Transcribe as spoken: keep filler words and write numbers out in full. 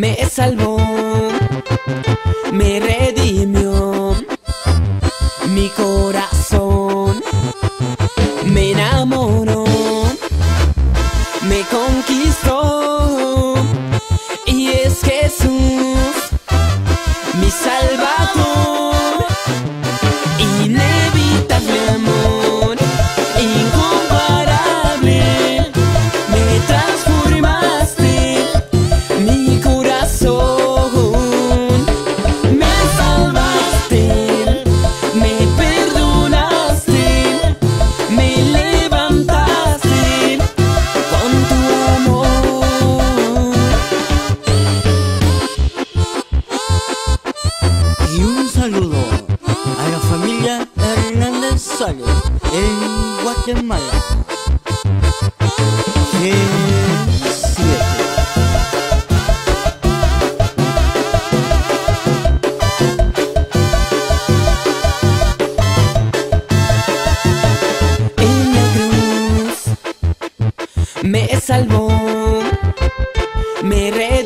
me salvó, me redimió, mi corazón me enamoró, me conquistó, y es Jesús, mi Salvador, inevitable amor, incomparable, me transformaste mi corazón, me salvaste, me perdonaste, me levantaste con tu amor. Y un saludo a la familia Hernández Salo en Guatemala. En la cruz me salvó, me rescató.